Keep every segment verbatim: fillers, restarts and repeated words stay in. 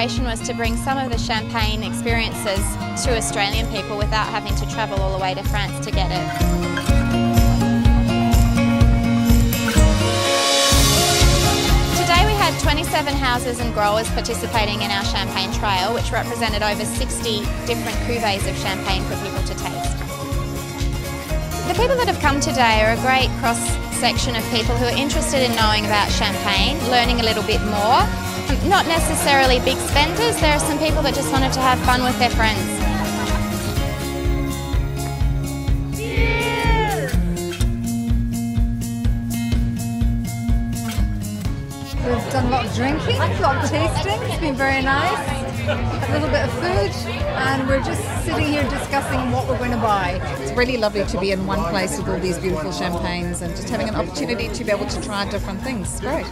aspiration was to bring some of the champagne experiences to Australian people without having to travel all the way to France to get it. twenty-seven houses and growers participating in our champagne trial, which represented over sixty different cuvées of champagne for people to taste. The people that have come today are a great cross-section of people who are interested in knowing about champagne, learning a little bit more. Not necessarily big spenders, there are some people that just wanted to have fun with their friends. We've done a lot of drinking, a lot of tasting, it's been very nice, a little bit of food, and we're just sitting here discussing what we're going to buy. It's really lovely to be in one place with all these beautiful champagnes and just having an opportunity to be able to try different things. It's great.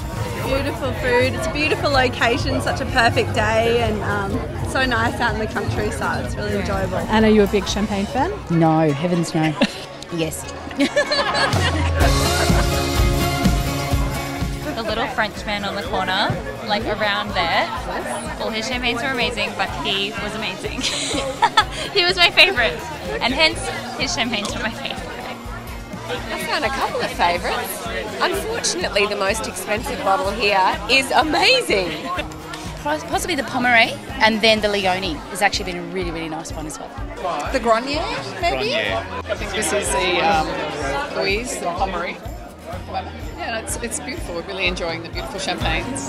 Beautiful food, it's a beautiful location, such a perfect day, and um, so nice out in the countryside, it's really enjoyable. And are you a big champagne fan? No, heavens no. Yes. The little Frenchman on the corner, like around there. All his champagnes were amazing, but he was amazing. He was my favourite, and hence his champagnes were my favourite. I found a couple of favourites. Unfortunately, the most expensive bottle here is amazing. Possibly the Pommery, and then the Leone has actually been a really, really nice one as well. The Gronnier, maybe? Gronnier. I think this is the um, Louise, the Pommery. Yeah, it's, it's beautiful. We're really enjoying the beautiful champagnes.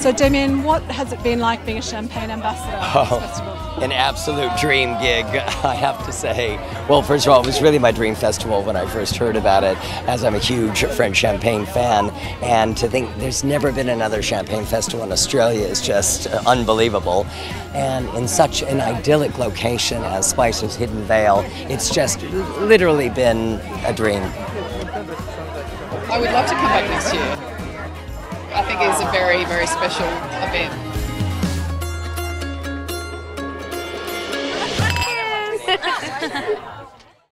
So Damien, what has it been like being a champagne ambassador at this festival? Oh, an absolute dream gig, I have to say. Well, first of all, it was really my dream festival when I first heard about it, as I'm a huge French champagne fan, and to think there's never been another champagne festival in Australia is just unbelievable. And in such an idyllic location as Spicer's Hidden Vale, it's just literally been a dream. I would love to come back next year. I think it's a very, very special event. Yes.